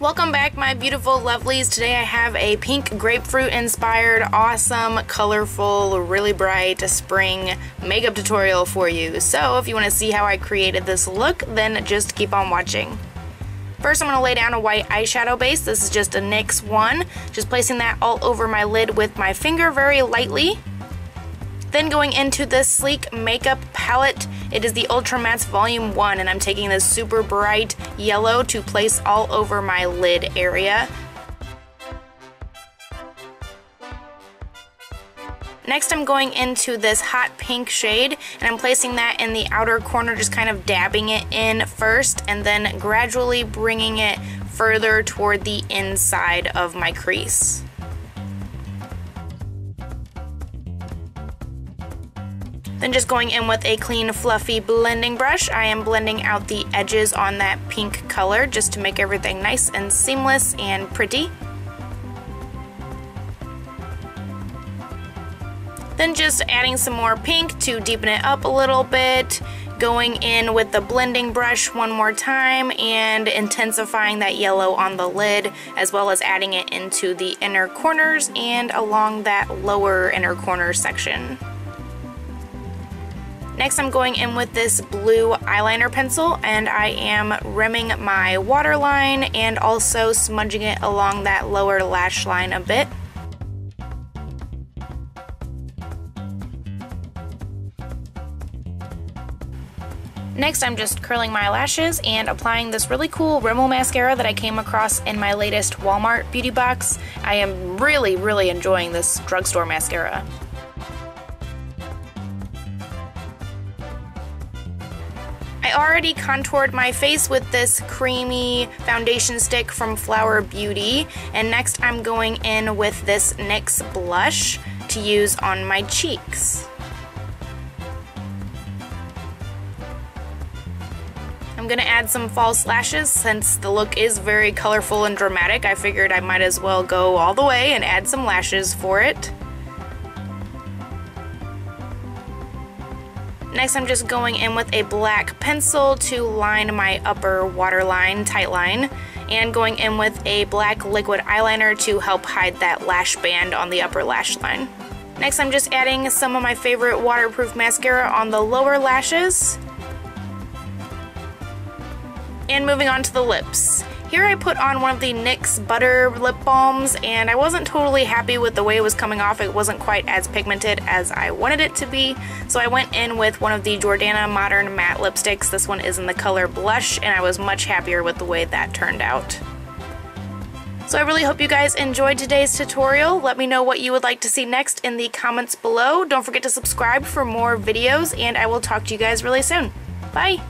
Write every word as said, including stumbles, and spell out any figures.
Welcome back, my beautiful lovelies. Today I have a pink grapefruit inspired, awesome, colorful, really bright spring makeup tutorial for you. So if you want to see how I created this look, then just keep on watching. First, I'm going to lay down a white eyeshadow base. This is just a NYX one. Just placing that all over my lid with my finger very lightly. Then going into this Sleek makeup palette. It is the Ultra Mattes Volume one, and I'm taking this super bright yellow to place all over my lid area. Next, I'm going into this hot pink shade, and I'm placing that in the outer corner, just kind of dabbing it in first, and then gradually bringing it further toward the inside of my crease. Then just going in with a clean, fluffy blending brush, I am blending out the edges on that pink color just to make everything nice and seamless and pretty. Then just adding some more pink to deepen it up a little bit, going in with the blending brush one more time and intensifying that yellow on the lid, as well as adding it into the inner corners and along that lower inner corner section. Next, I'm going in with this blue eyeliner pencil, and I am rimming my waterline and also smudging it along that lower lash line a bit. Next, I'm just curling my lashes and applying this really cool Rimmel mascara that I came across in my latest Walmart beauty box. I am really, really enjoying this drugstore mascara. I already contoured my face with this creamy foundation stick from Flower Beauty, and next I'm going in with this NYX blush to use on my cheeks. I'm going to add some false lashes since the look is very colorful and dramatic. I figured I might as well go all the way and add some lashes for it. Next, I'm just going in with a black pencil to line my upper waterline, tight line, and going in with a black liquid eyeliner to help hide that lash band on the upper lash line. Next, I'm just adding some of my favorite waterproof mascara on the lower lashes. And moving on to the lips. Here I put on one of the NYX Butter Lip Balms, and I wasn't totally happy with the way it was coming off. It wasn't quite as pigmented as I wanted it to be, so I went in with one of the Jordana Modern Matte Lipsticks. This one is in the color Blush, and I was much happier with the way that turned out. So I really hope you guys enjoyed today's tutorial. Let me know what you would like to see next in the comments below. Don't forget to subscribe for more videos, and I will talk to you guys really soon. Bye!